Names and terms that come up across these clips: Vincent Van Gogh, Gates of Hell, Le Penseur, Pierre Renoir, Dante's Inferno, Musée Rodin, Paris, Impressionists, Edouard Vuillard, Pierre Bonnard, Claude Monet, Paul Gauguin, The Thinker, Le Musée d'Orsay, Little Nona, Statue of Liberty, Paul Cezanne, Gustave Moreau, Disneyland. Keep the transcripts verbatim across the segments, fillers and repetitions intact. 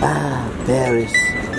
Ah, Paris,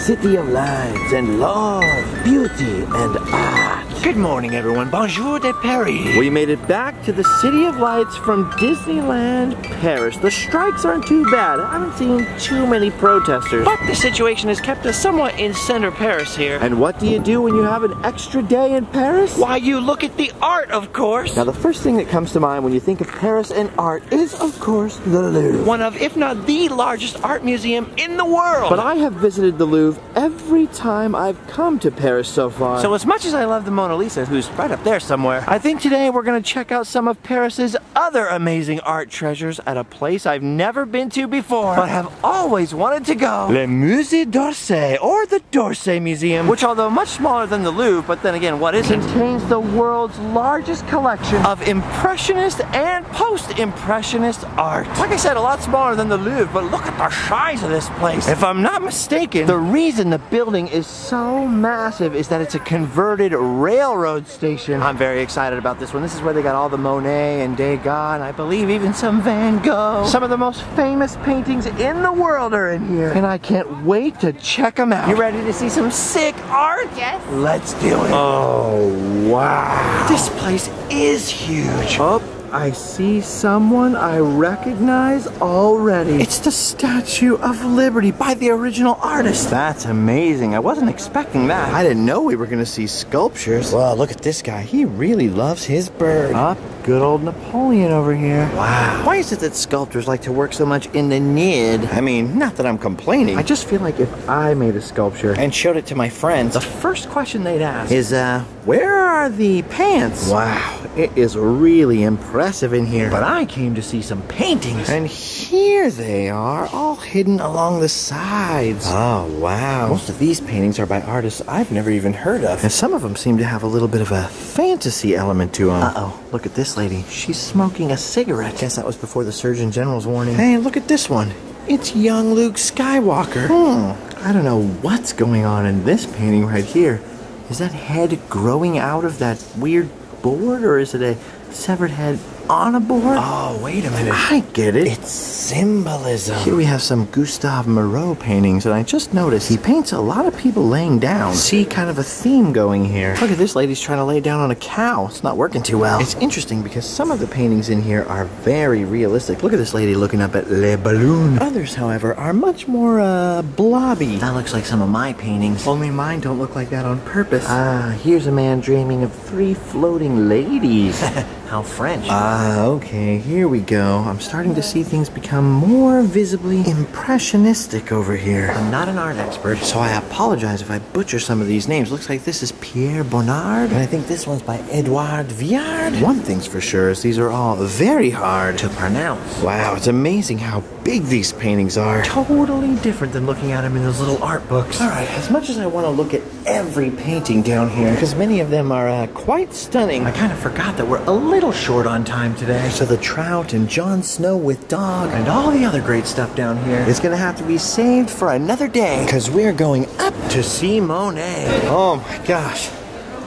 city of lights and love, beauty and art. Good morning, everyone. Bonjour de Paris. We made it back to the city of lights from Disneyland, Paris. The strikes aren't too bad. I haven't seen too many protesters. But the situation has kept us somewhat in center Paris here. And what do you do when you have an extra day in Paris? Why, you look at the art, of course. Now, the first thing that comes to mind when you think of Paris and art is, of course, the Louvre. One of, if not the largest art museum in the world. But I have visited the Louvre every time I've come to Paris so far. So as much as I love the Mona Lisa, who's right up there somewhere, I think today we're gonna check out some of Paris's other amazing art treasures at a place I've never been to before, but have always wanted to go. Le Musée d'Orsay, or the d'Orsay Museum, which, although much smaller than the Louvre, but then again, what isn't, contains the world's largest collection of Impressionist and post-Impressionist art. Like I said, a lot smaller than the Louvre, but look at the size of this place. If I'm not mistaken, the reason the building is so massive is that it's a converted rail Railroad station. I'm very excited about this one. This is where they got all the Monet and Degas, and I believe even some Van Gogh. Some of the most famous paintings in the world are in here, and I can't wait to check them out. You ready to see some sick art? Yes. Let's do it. Oh, wow. This place is huge. Oh. I see someone I recognize already. It's the Statue of Liberty by the original artist. That's amazing. I wasn't expecting that. I didn't know we were gonna see sculptures. Well, look at this guy. He really loves his bird. Up, good old Napoleon over here. Wow. Why is it that sculptors like to work so much in the nude? I mean, not that I'm complaining. I just feel like if I made a sculpture and showed it to my friends, the first question they'd ask is, uh, where are the pants? Wow, it is really impressive. In here, but I came to see some paintings, and here they are, all hidden along the sides. Oh, wow. Most of these paintings are by artists I've never even heard of, and some of them seem to have a little bit of a fantasy element to them. Uh-oh, look at this lady. She's smoking a cigarette. I guess that was before the Surgeon General's warning. Hey, look at this one. It's young Luke Skywalker. Hmm. I don't know what's going on in this painting right here. Is that head growing out of that weird board, or is it a severed head on a board? Oh, wait a minute. I get it. It's symbolism. Here we have some Gustave Moreau paintings, and I just noticed he paints a lot of people laying down. See kind of a theme going here. Look at this lady's trying to lay down on a cow. It's not working too well. It's interesting because some of the paintings in here are very realistic. Look at this lady looking up at Le Balloon. Others, however, are much more, uh, blobby. That looks like some of my paintings. Only mine don't look like that on purpose. Ah, here's a man dreaming of three floating ladies. How French. Ah, uh, okay, here we go. I'm starting to see things become more visibly impressionistic over here. I'm not an art expert, so I apologize if I butcher some of these names. Looks like this is Pierre Bonnard, and I think this one's by Edouard Vuillard. One thing's for sure is these are all very hard to pronounce. Wow, it's amazing how big these paintings are. Totally different than looking at them in those little art books. All right, as much as I want to look at every painting down here, because many of them are uh, quite stunning, I kind of forgot that we're a little A little short on time today. So the trout and Jon Snow with dog and all the other great stuff down here is gonna have to be saved for another day, because we're going up to see Monet. Oh my gosh,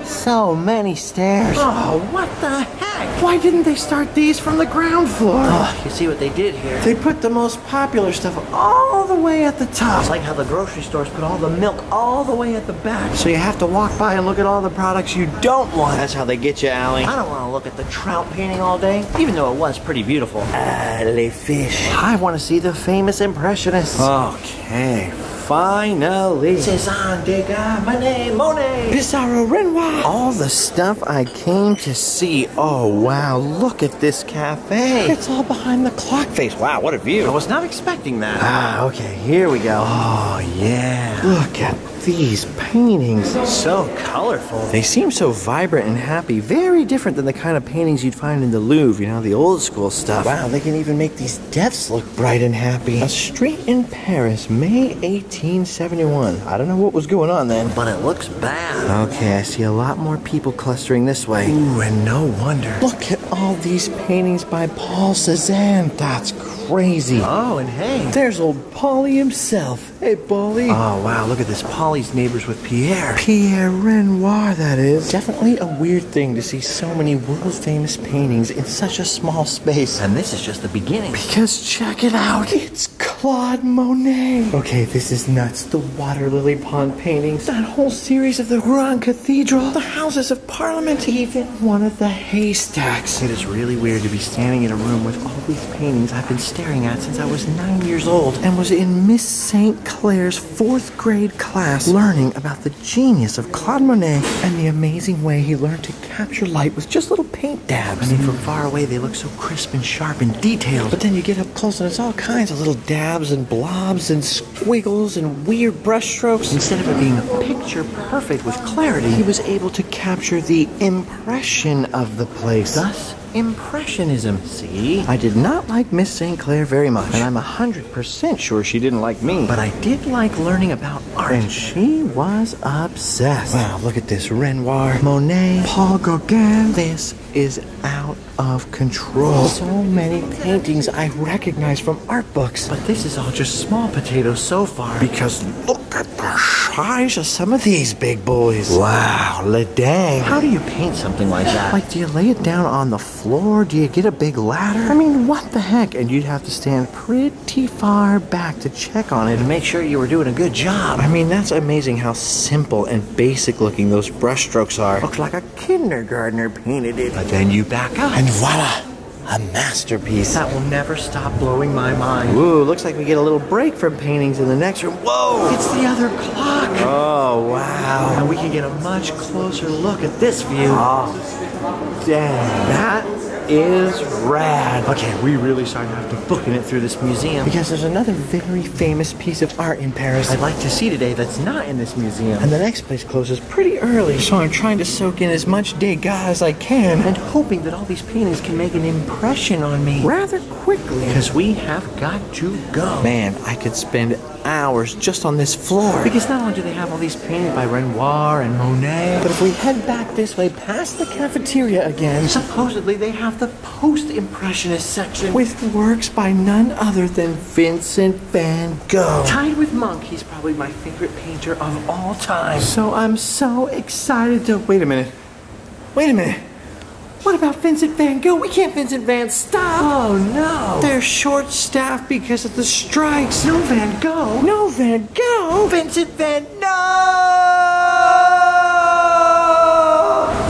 so many stairs. Oh, what the heck? Why didn't they start these from the ground floor? Oh, you see what they did here? They put the most popular stuff all the way at the top. It's like how the grocery stores put all the milk all the way at the back, so you have to walk by and look at all the products you don't want. That's how they get you, Allie. I don't want to look at the trout painting all day, even though it was pretty beautiful. Ah, les fish. I want to see the famous Impressionists. Okay. Finally. Cezanne, Degas, Monet, Monet, Pissarro, Renoir. All the stuff I came to see. Oh, wow, look at this cafe. It's all behind the clock face. Wow, what a view. I was not expecting that. Ah, okay, here we go. Oh, yeah. Look at these paintings. So colorful. They seem so vibrant and happy. Very different than the kind of paintings you'd find in the Louvre, you know, the old school stuff. Wow, they can even make these deaths look bright and happy. A street in Paris, May eighteen seventy-one. I don't know what was going on then, but it looks bad. Okay, I see a lot more people clustering this way. Ooh, and no wonder. Look at all these paintings by Paul Cezanne. That's crazy. Oh, and hey, there's old Polly himself. Hey, Polly. Oh, wow, look at this. Polly neighbors with Pierre. Pierre Renoir, that is. Definitely a weird thing to see so many world-famous paintings in such a small space. And this is just the beginning. Because check it out. It's cool. Claude Monet. Okay, this is nuts. The water lily pond paintings, that whole series of the Rouen Cathedral, the Houses of Parliament, even one of the haystacks. It is really weird to be standing in a room with all these paintings I've been staring at since I was nine years old and was in Miss Saint Clair's fourth grade class learning about the genius of Claude Monet and the amazing way he learned to capture light with just little paint dabs. I mean, from far away they look so crisp and sharp and detailed, but then you get up close and it's all kinds of little dabs and blobs and squiggles and weird brushstrokes. Instead of it being picture perfect with clarity, he was able to capture the impression of the place. Thus, Impressionism. See? I did not like Miss Saint Clair very much, and I'm a hundred percent sure she didn't like me. But I did like learning about art, and she was obsessed. Wow, look at this. Renoir, Monet, Paul Gauguin. This is out of control. So many paintings I recognize from art books, but this is all just small potatoes so far, because look at the size of some of these big boys. Wow, le dang. How do you paint something like that? Like, do you lay it down on the floor? Do you get a big ladder? I mean, what the heck? And you'd have to stand pretty far back to check on it and make sure you were doing a good job. I mean, that's amazing how simple and basic looking those brush strokes are. Looks like a kindergartner painted it. But then you back up, and voila! A masterpiece. That will never stop blowing my mind. Ooh, looks like we get a little break from paintings in the next room. Whoa! It's the other clock! Oh, wow. And we can get a much closer look at this view. Oh, dang. That is rad. Okay, we really started after booking it through this museum, because there's another very famous piece of art in Paris I'd like to see today that's not in this museum. And the next place closes pretty early, so I'm trying to soak in as much Degas as I can and hoping that all these paintings can make an impression on me rather quickly, because we have got to go. Man, I could spend hours just on this floor, because not only do they have all these painted by Renoir and Monet, but if we head back this way past the cafeteria again, supposedly they have the post-impressionist section with works by none other than Vincent Van Gogh. Tied with Monk, he's probably my favorite painter of all time. So I'm so excited to... Wait a minute. Wait a minute. What about Vincent Van Gogh? We can't Vincent Van stop. Oh no. They're short-staffed because of the strikes. No Van Gogh. No Van Gogh. Vincent Van Gogh.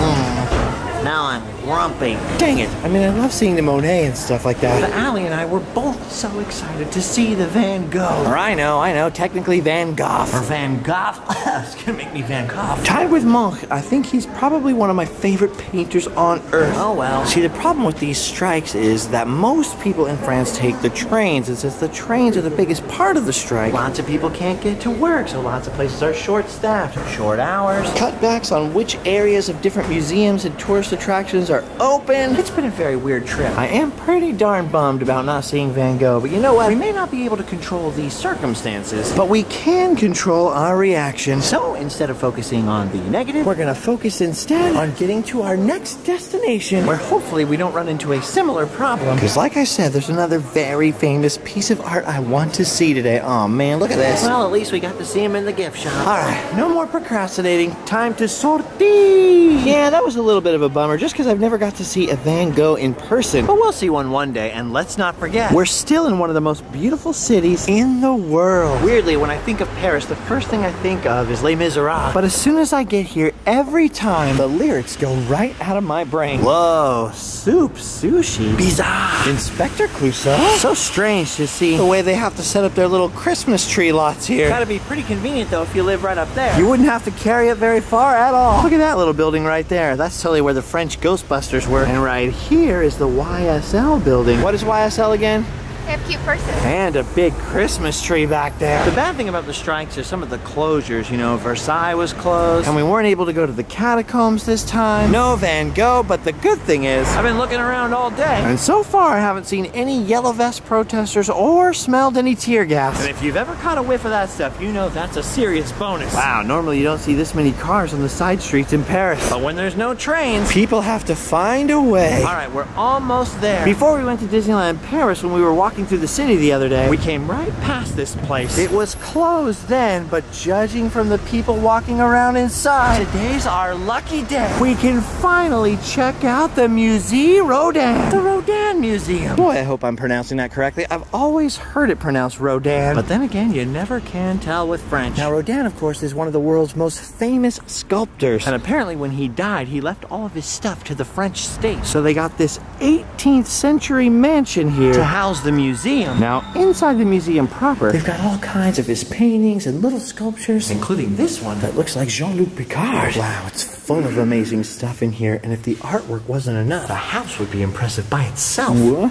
Mm. Now I'm grumpy. Dang it. I mean, I love seeing the Monet and stuff like that. But Allie and I were both so excited to see the Van Gogh. Or I know, I know. Technically Van Gogh. Or Van Gogh. It's gonna make me Van Gogh. Tied with Monk, I think he's probably one of my favorite painters on earth. Oh well. See, the problem with these strikes is that most people in France take the trains, and since the trains are the biggest part of the strike, lots of people can't get to work, so lots of places are short-staffed, short hours. Cutbacks on which areas of different museums and tourist attractions are open. It's been a very weird trip. I am pretty darn bummed about not seeing Van Gogh, but you know what? We may not be able to control these circumstances, but we can control our reaction. So instead of focusing on the negative, we're gonna focus instead on getting to our next destination, where hopefully we don't run into a similar problem. Because like I said, there's another very famous piece of art I want to see today. Oh man, look at this. Well, at least we got to see him in the gift shop. All right, no more procrastinating. Time to sortie. Yeah, that was a little bit of a bummer, just because I've never got to see a Van Gogh in person, but we'll see one one day. And let's not forget, we're still in one of the most beautiful cities in the world. Weirdly, when I think of Paris, the first thing I think of is Les Miserables, but as soon as I get here, every time the lyrics go right out of my brain. Whoa, soup, sushi, bizarre, Inspector Clouseau. So strange to see the way they have to set up their little Christmas tree lots here. Gotta be pretty convenient though if you live right up there. You wouldn't have to carry it very far at all. Look at that little building right there. That's totally where the French Ghostbusters were. And right here is the Y S L building. What is Y S L again? They have cute purses. And a big Christmas tree back there. The bad thing about the strikes are some of the closures. You know, Versailles was closed, and we weren't able to go to the catacombs this time. No Van Gogh, but the good thing is, I've been looking around all day, and so far I haven't seen any yellow vest protesters or smelled any tear gas. And if you've ever caught a whiff of that stuff, you know that's a serious bonus. Wow, normally you don't see this many cars on the side streets in Paris. But when there's no trains, people have to find a way. All right, we're almost there. Before we went to Disneyland Paris, when we were walking walking through the city the other day, we came right past this place. It was closed then, but judging from the people walking around inside, today's our lucky day. We can finally check out the Musée Rodin. The Rodin Museum. Boy, I hope I'm pronouncing that correctly. I've always heard it pronounced Rodin, but then again, you never can tell with French. Now, Rodin, of course, is one of the world's most famous sculptors, and apparently when he died, he left all of his stuff to the French state. So they got this eighteenth century mansion here to house the museum. Now, inside the museum proper, they've got all kinds of his paintings and little sculptures, including this one that looks like Jean-Luc Picard. Wow, it's full of amazing stuff in here, and if the artwork wasn't enough, the house would be impressive by itself. Whoa.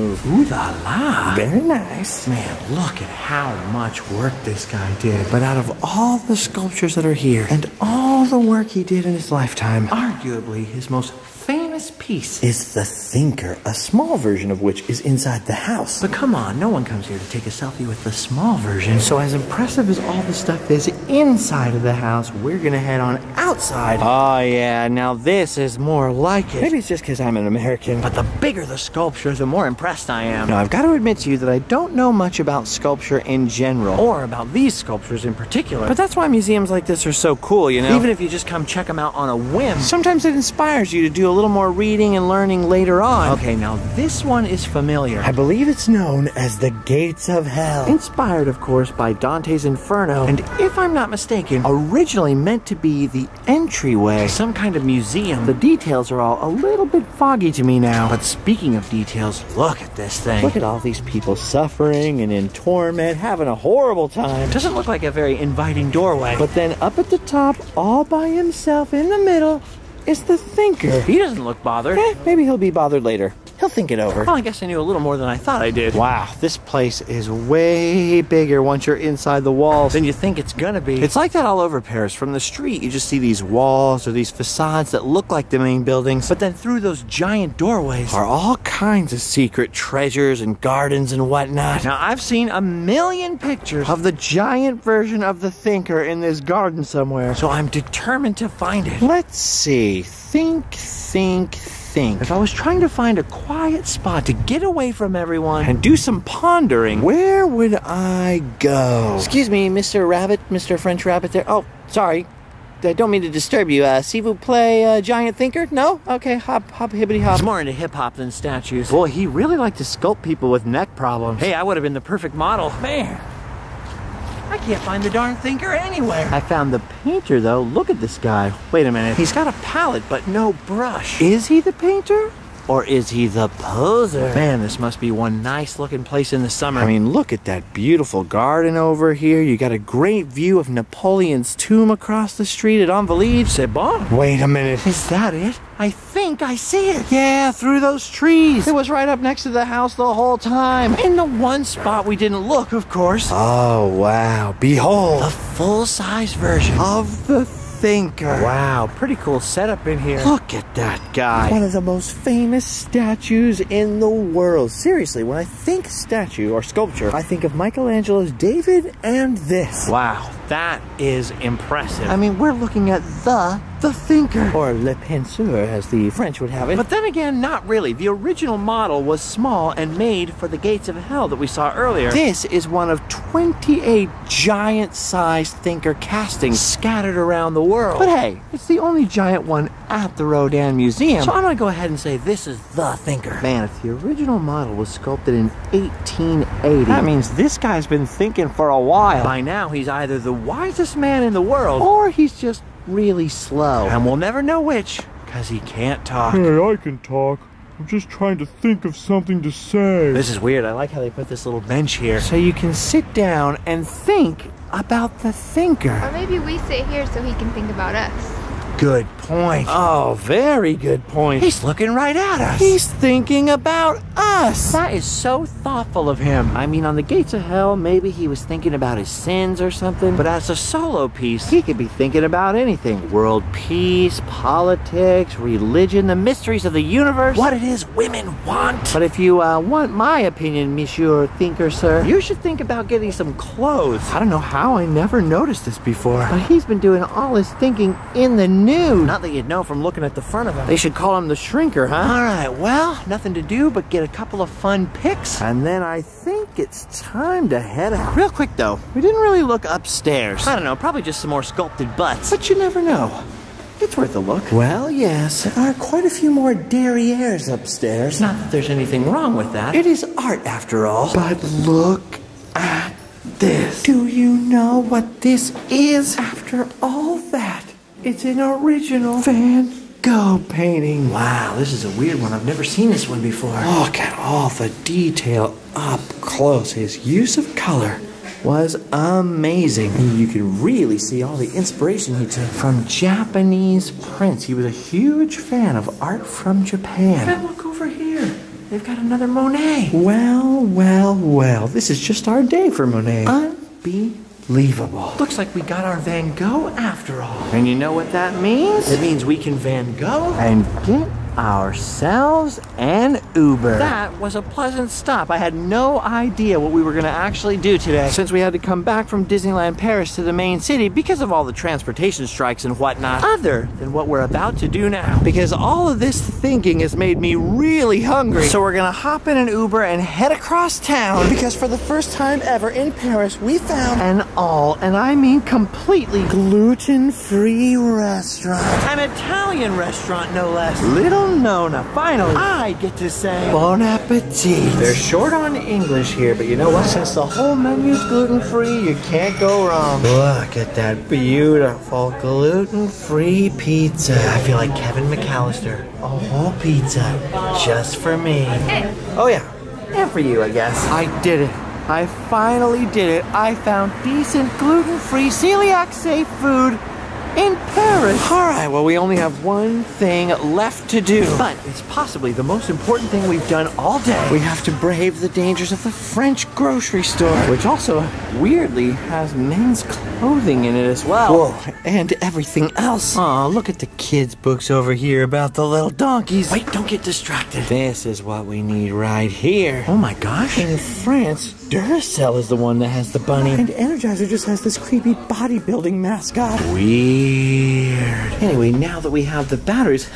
Ooh la la. Very nice. Man, look at how much work this guy did. But out of all the sculptures that are here, and all the work he did in his lifetime, arguably his most famous piece is The Thinker, a small version of which is inside the house. But come on, no one comes here to take a selfie with the small version. So as impressive as all the stuff is inside of the house, we're gonna head on outside. Oh yeah, now this is more like it. Maybe it's just because I'm an American. But the bigger the sculpture, the more impressed I am. Now I've got to admit to you that I don't know much about sculpture in general, or about these sculptures in particular. But that's why museums like this are so cool, you know? Even if you just come check them out on a whim, sometimes it inspires you to do a little more reading and learning later on. Okay, now this one is familiar. I believe it's known as the Gates of Hell. Inspired, of course, by Dante's Inferno, and if I'm not mistaken, originally meant to be the entryway to some kind of museum. The details are all a little bit foggy to me now. But speaking of details, look at this thing. Look at all these people suffering and in torment, having a horrible time. Doesn't look like a very inviting doorway. But then up at the top, all by himself in the middle, is the Thinker. He doesn't look bothered. Eh, maybe he'll be bothered later. He'll think it over. Well, I guess I knew a little more than I thought I did. Wow, this place is way bigger once you're inside the walls than you think it's gonna be. It's like that all over Paris. From the street, you just see these walls or these facades that look like the main buildings, but then through those giant doorways are all kinds of secret treasures and gardens and whatnot. Now, I've seen a million pictures of the giant version of the Thinker in this garden somewhere, so I'm determined to find it. Let's see. Think, think, think. If I was trying to find a quiet spot to get away from everyone and do some pondering, where would I go? Excuse me, Mister Rabbit, Mister French Rabbit there. Oh, sorry. I don't mean to disturb you. Uh, see, vous play uh, Giant Thinker? No? Okay, hop, hop, hibbity hop. He's more into hip-hop than statues. Boy, he really liked to sculpt people with neck problems. Hey, I would have been the perfect model. Man. I can't find the darn Thinker anywhere. I found the painter, though. Look at this guy. Wait a minute. He's got a palette, but no brush. Is he the painter? Or is he the poser? Man, this must be one nice looking place in the summer. I mean, look at that beautiful garden over here. You got a great view of Napoleon's tomb across the street at Invalides. C'est bon. Wait a minute. Is that it? I think I see it. Yeah, through those trees. It was right up next to the house the whole time. In the one spot we didn't look, of course. Oh, wow. Behold. The full-size version of the Thinker. Wow, pretty cool setup in here. Look at that guy. One of the most famous statues in the world. Seriously, when I think statue or sculpture, I think of Michelangelo's David and this. Wow, that is impressive. I mean, we're looking at the The Thinker. Or Le Penseur, as the French would have it. But then again, not really. The original model was small and made for the Gates of Hell that we saw earlier. This is one of twenty-eight giant-sized Thinker castings scattered around the world. But hey, it's the only giant one at the Rodin Museum, so I'm gonna go ahead and say this is the Thinker. Man, if the original model was sculpted in eighteen eighty, that means this guy's been thinking for a while. By now, he's either the wisest man in the world, or he's just really slow, and we'll never know which, because he can't talk. Hey, I can talk. I'm just trying to think of something to say. This is weird. I like how they put this little bench here, so you can sit down and think about the Thinker. Or maybe we sit here so he can think about us. Good point. Oh, very good point. He's looking right at us. He's thinking about us. That is so thoughtful of him. I mean, on the Gates of Hell, maybe he was thinking about his sins or something, but as a solo piece, he could be thinking about anything. World peace, politics, religion, the mysteries of the universe, what it is women want. But if you uh, want my opinion, Monsieur Thinker, sir, you should think about getting some clothes. I don't know how I never noticed this before, but he's been doing all his thinking in the knew. Not that you'd know from looking at the front of him. They should call him the Shrinker, huh? All right, well, nothing to do but get a couple of fun pics. And then I think it's time to head out. Real quick, though, we didn't really look upstairs. I don't know, probably just some more sculpted butts. But you never know. It's worth a look. Well, yes, there are quite a few more derrieres upstairs. Not that there's anything wrong with that. It is art, after all. But look at this. Do you know what this is? After all that, it's an original Van Gogh painting. Wow, this is a weird one. I've never seen this one before. Look at all the detail up close. His use of color was amazing. And you can really see all the inspiration he took from Japanese prints. He was a huge fan of art from Japan. And look over here. They've got another Monet. Well, well, well. This is just our day for Monet. Unbelievable. Looks like we got our Van Gogh after all. And you know what that means? It means we can Van Gogh and get ourselves an Uber. That was a pleasant stop. I had no idea what we were gonna actually do today, since we had to come back from Disneyland Paris to the main city because of all the transportation strikes and whatnot, other than what we're about to do now. Because all of this thinking has made me really hungry. So we're gonna hop in an Uber and head across town, because for the first time ever in Paris, we found an all, and I mean completely gluten-free restaurant. An Italian restaurant, no less. Little Nona, finally, I get to say bon appetit. They're short on English here, but you know what? Since the whole menu's gluten-free, you can't go wrong. Look at that beautiful gluten-free pizza. I feel like Kevin McAllister. A whole pizza just for me. Hey. Oh yeah, and for you, I guess. I did it. I finally did it. I found decent gluten-free, celiac-safe food in Paris. All right, well, we only have one thing left to do, but it's possibly the most important thing we've done all day. We have to brave the dangers of the French grocery store, which also weirdly has men's clothing in it as well. Whoa, and everything else. Aw, look at the kids' books over here about the little donkeys. Wait, don't get distracted. This is what we need right here. Oh my gosh. In France, Duracell is the one that has the bunny, and Energizer just has this creepy bodybuilding mascot. We Weird. Anyway, now that we have the batteries,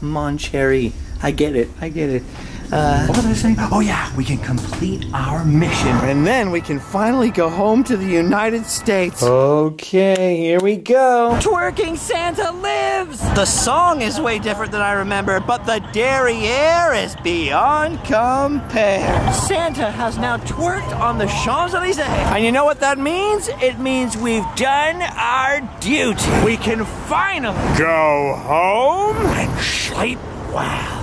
Mon Cherry, I get it, I get it. Uh, what did I say? Oh yeah, we can complete our mission. And then we can finally go home to the United States. Okay, here we go. Twerking Santa lives! The song is way different than I remember, but the derriere is beyond compare. Santa has now twerked on the Champs-Elysees. And you know what that means? It means we've done our duty. We can finally go home and sleep well.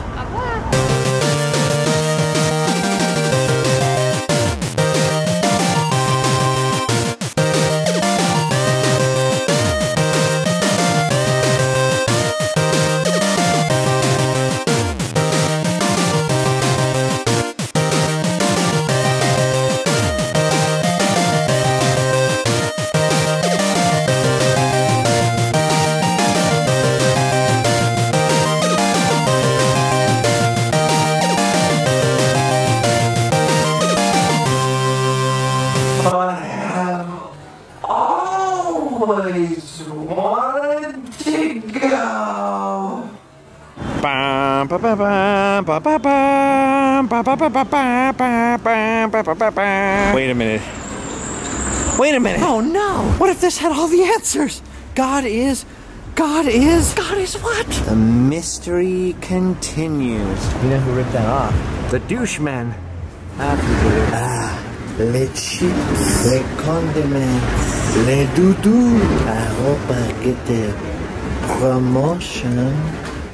Wait a minute. Wait a minute. Oh no! What if this had all the answers? God is... God is... God is what? The mystery continues. You know who ripped that off? The douchemen. Ah, les chips, les condiments, les doudous, la ropa que te promotion.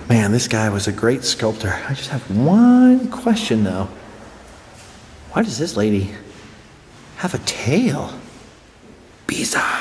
Man, this guy was a great sculptor. I just have one question, though. Why does this lady have a tail? Bizarre.